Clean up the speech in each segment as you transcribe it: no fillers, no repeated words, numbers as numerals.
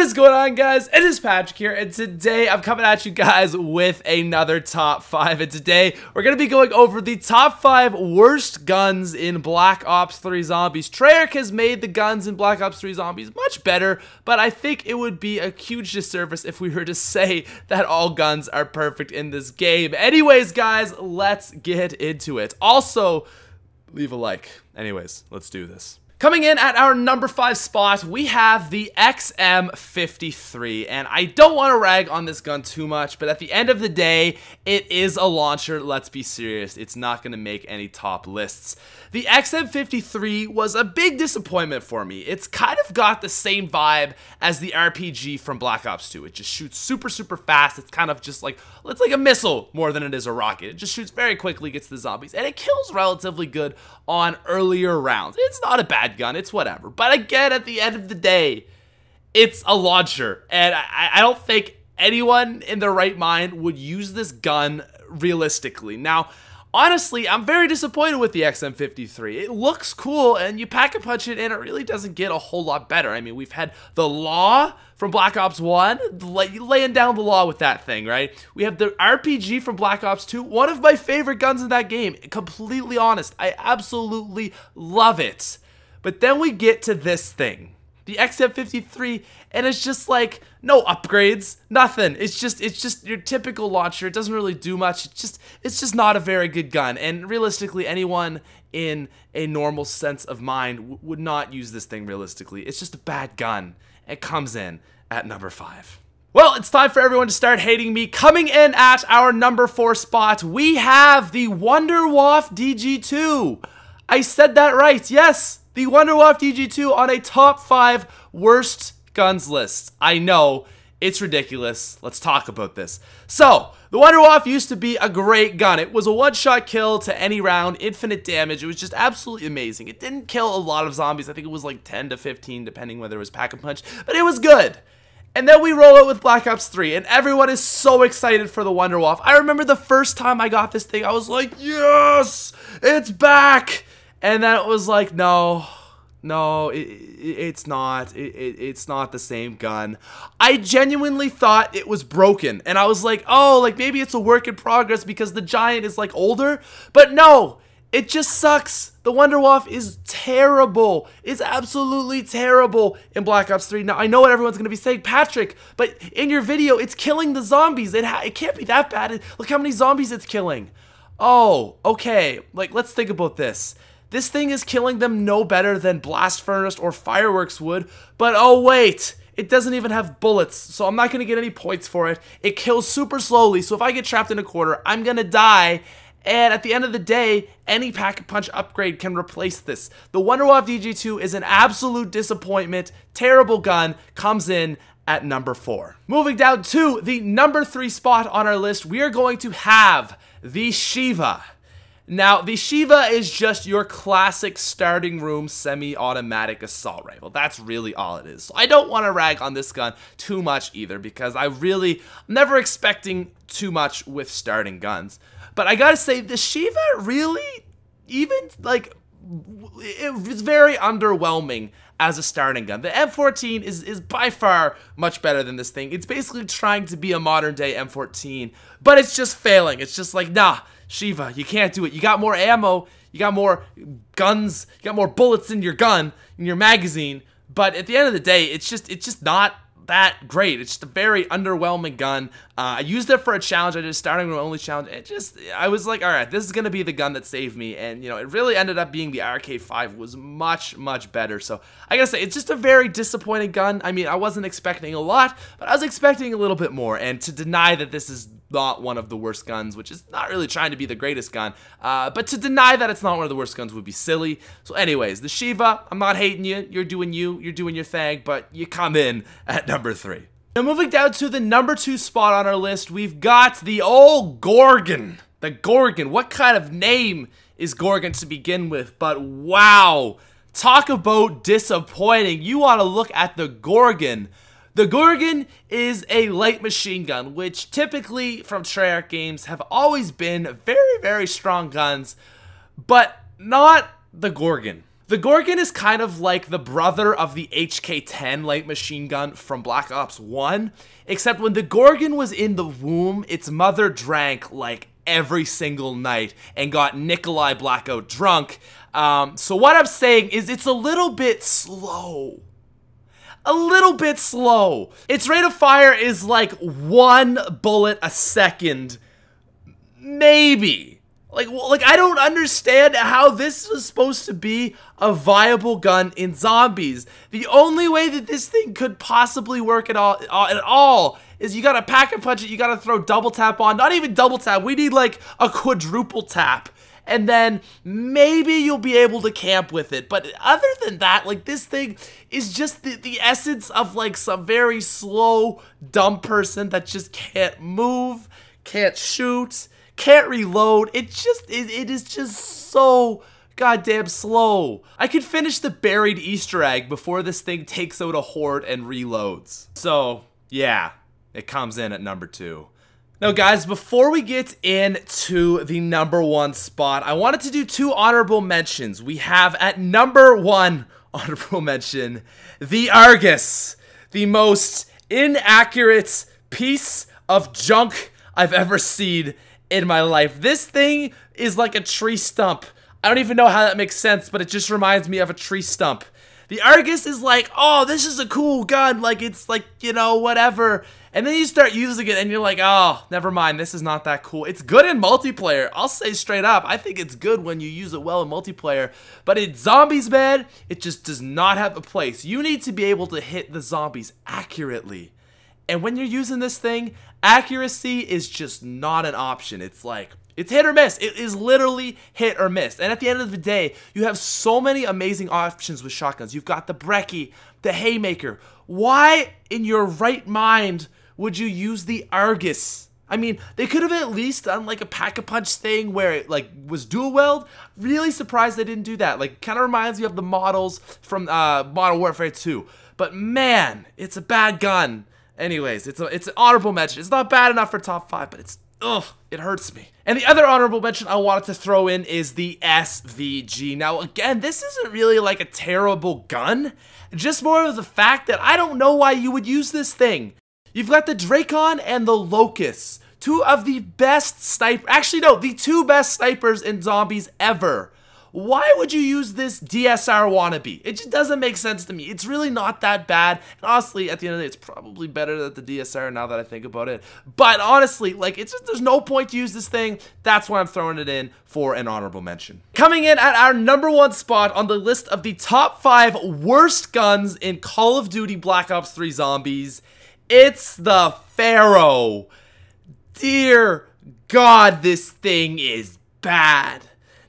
What is going on, guys? It is Patrick here, and today I'm coming at you guys with another top 5. And today we're going to be going over the top 5 worst guns in Black Ops 3 Zombies. Treyarch has made the guns in Black Ops 3 Zombies much better, but I think it would be a huge disservice if we were to say that all guns are perfect in this game. Anyways, guys, let's get into it. Also, leave a like. Anyways, let's do this. Coming in at our number 5 spot, we have the XM53, and I don't want to rag on this gun too much, but at the end of the day, it is a launcher. Let's be serious, it's not going to make any top lists. The XM53 was a big disappointment for me. It's kind of got the same vibe as the RPG from Black Ops 2. It just shoots super fast. It's kind of just like, it's like a missile more than it is a rocket. It just shoots very quickly, gets the zombies, and it kills relatively good on earlier rounds. It's not a bad gun, it's whatever, but again, at the end of the day, it's a launcher, and I don't think anyone in their right mind would use this gun realistically. Now, honestly, I'm very disappointed with the XM53. It looks cool, and you pack and punch it, and it really doesn't get a whole lot better. I mean, we've had the Law from Black Ops 1, laying down the law with that thing, right? We have the RPG from Black Ops 2, one of my favorite guns in that game. Completely honest, I absolutely love it. But then we get to this thing, the XF-53, and it's just like, no upgrades, nothing. It's just your typical launcher. It doesn't really do much. It's just not a very good gun. And realistically, anyone in a normal sense of mind would not use this thing realistically. It's just a bad gun. It comes in at number 5. Well, it's time for everyone to start hating me. Coming in at our number 4 spot, we have the Wunderwaffe DG2. I said that right, yes. The Wunderwaffe DG2 on a top 5 worst guns list. I know, it's ridiculous. Let's talk about this. So, the Wunderwaffe used to be a great gun. It was a one-shot kill to any round, infinite damage. It was just absolutely amazing. It didn't kill a lot of zombies. I think it was like 10 to 15, depending whether it was pack and punch, but it was good. And then we roll out with Black Ops 3, and everyone is so excited for the Wunderwaffe. I remember the first time I got this thing, I was like, yes, it's back. And then it was like, no, it's not. It's not the same gun. I genuinely thought it was broken. And I was like, oh, like maybe it's a work in progress because the Giant is like older. But no, it just sucks. The Wunderwaffe is terrible. It's absolutely terrible in Black Ops 3. Now, I know what everyone's going to be saying, Patrick, but in your video, it's killing the zombies. It can't be that bad. Look how many zombies it's killing. Oh, okay. Like, let's think about this. This thing is killing them no better than Blast Furnace or Fireworks would, but oh wait, it doesn't even have bullets, so I'm not going to get any points for it. It kills super slowly, so if I get trapped in a corner, I'm going to die, and at the end of the day, any pack-a-punch upgrade can replace this. The Wunderwaffe DG2 is an absolute disappointment, terrible gun, comes in at number 4. Moving down to the number 3 spot on our list, we are going to have the Shiva. Now, the Shiva is just your classic starting room semi-automatic assault rifle. That's really all it is. So I don't want to rag on this gun too much either because I'm never expecting too much with starting guns. But I gotta say, the Shiva really, even like, it was very underwhelming as a starting gun. The M14 is by far much better than this thing. It's basically trying to be a modern day M14, but it's just failing. It's just like, nah. Shiva, you can't do it. You got more ammo, you got more guns, you got more bullets in your gun, in your magazine, but at the end of the day, it's just not that great. It's just a very underwhelming gun. I used it for a challenge. I did a starting room only challenge. I was like, all right, this is gonna be the gun that saved me, and you know, it really ended up being the RK5 was much better. So I gotta say, it's just a very disappointing gun. I mean, I wasn't expecting a lot, but I was expecting a little bit more, and to deny that this is not one of the worst guns, which is not really trying to be the greatest gun, but to deny that it's not one of the worst guns would be silly. So anyways, the Shiva, I'm not hating you, you're doing your thing, but you come in at number 3. Now moving down to the number 2 spot on our list, we've got the old Gorgon. The Gorgon, what kind of name is Gorgon to begin with? But wow, talk about disappointing. You want to look at the Gorgon. The Gorgon is a light machine gun, which typically from Treyarch games have always been very strong guns, but not the Gorgon. The Gorgon is kind of like the brother of the HK-10 light machine gun from Black Ops 1, except when the Gorgon was in the womb, its mother drank like every single night and got Nikolai blackout drunk. So what I'm saying is it's a little bit slow. A little bit slow. Its rate of fire is like one bullet a second, maybe. Like I don't understand how this is supposed to be a viable gun in zombies. The only way that this thing could possibly work at all is you gotta pack and punch it, you gotta throw double tap on. Not even double tap, we need like a quadruple tap. And then maybe you'll be able to camp with it. But other than that, like, this thing is just the essence of like some very slow, dumb person that just can't move, can't shoot, can't reload. It is just so goddamn slow. I could finish the buried Easter egg before this thing takes out a horde and reloads. So yeah, it comes in at number 2. Now guys, before we get into the number 1 spot, I wanted to do 2 honorable mentions. We have at number 1 honorable mention, the Argus, the most inaccurate piece of junk I've ever seen in my life. This thing is like a tree stump. I don't even know how that makes sense, but it just reminds me of a tree stump. The Argus is like, oh, this is a cool gun, like it's like, you know, whatever. And then you start using it and you're like, oh, never mind, this is not that cool. It's good in multiplayer, I'll say straight up. I think it's good when you use it well in multiplayer, but in zombies, man, it just does not have a place. You need to be able to hit the zombies accurately. And when you're using this thing, accuracy is just not an option. It's like, it's hit or miss. It is literally hit or miss. And at the end of the day, you have so many amazing options with shotguns. You've got the Brecci, the Haymaker. Why in your right mind would you use the Argus? I mean, they could have at least done like a pack-a-punch thing where it like was dual weld. Really surprised they didn't do that. Like, kind of reminds me of the models from Modern Warfare 2. But man, it's a bad gun. Anyways, it's an honorable mention. It's not bad enough for top 5, but it's, ugh, it hurts me. And the other honorable mention I wanted to throw in is the SVG. Now, again, this isn't really like a terrible gun. Just more of the fact that I don't know why you would use this thing. You've got the Drakon and the Locus. Two of the best snipers. Actually, no, the 2 best snipers in zombies ever. Why would you use this DSR wannabe? It just doesn't make sense to me. It's really not that bad. And honestly, at the end of the day, it's probably better than the DSR now that I think about it. But honestly, like, it's just, there's no point to use this thing. That's why I'm throwing it in for an honorable mention. Coming in at our number 1 spot on the list of the top 5 worst guns in Call of Duty Black Ops 3 Zombies, it's the Pharaoh. Dear God, this thing is bad.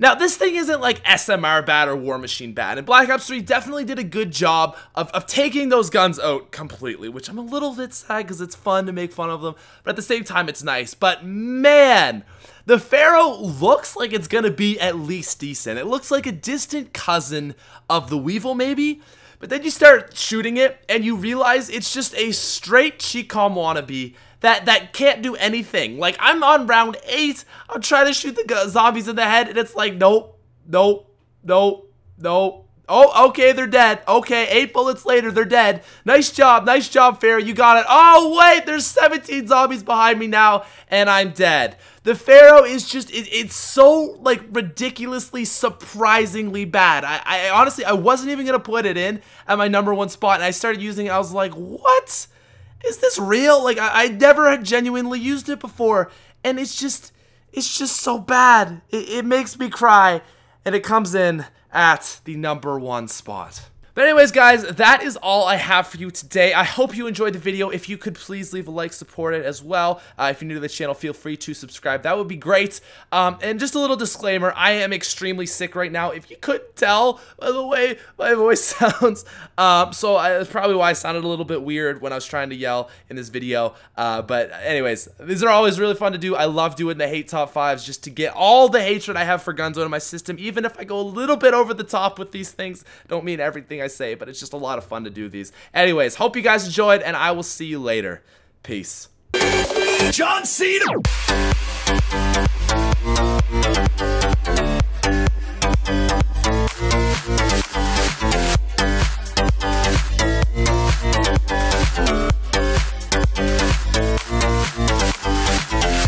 Now, this thing isn't like SMR bad or War Machine bad, and Black Ops 3 definitely did a good job of taking those guns out completely, which I'm a little bit sad because it's fun to make fun of them, but at the same time, it's nice. But man, the Pharaoh looks like it's going to be at least decent. It looks like a distant cousin of the Weevil, maybe? But then you start shooting it, and you realize it's just a straight Chicom wannabe that can't do anything. Like, I'm on round 8, I'm trying to shoot the zombies in the head, and it's like, nope, nope, nope, nope. Oh, okay, they're dead. Okay, 8 bullets later, they're dead. Nice job, Pharaoh, you got it. Oh, wait, there's 17 zombies behind me now, and I'm dead. The Pharaoh is just, it's so, like, ridiculously, surprisingly bad. I honestly, I wasn't even going to put it in at my number 1 spot, and I started using it, I was like, what? Is this real? Like, I never had genuinely used it before, and it's just so bad. It makes me cry, and it comes in at the number 1 spot. But anyways, guys, that is all I have for you today. I hope you enjoyed the video. If you could please leave a like, support it as well. If you're new to the channel, feel free to subscribe. That would be great. And just a little disclaimer, I am extremely sick right now. If you couldn't tell by the way my voice sounds. That's probably why I sounded a little bit weird when I was trying to yell in this video. But anyways, these are always really fun to do. I love doing the hate top 5s just to get all the hatred I have for guns out of my system. Even if I go a little bit over the top with these things, don't mean everything I say, but it's just a lot of fun to do these. Anyways, hope you guys enjoyed, and I will see you later. Peace. John Cena.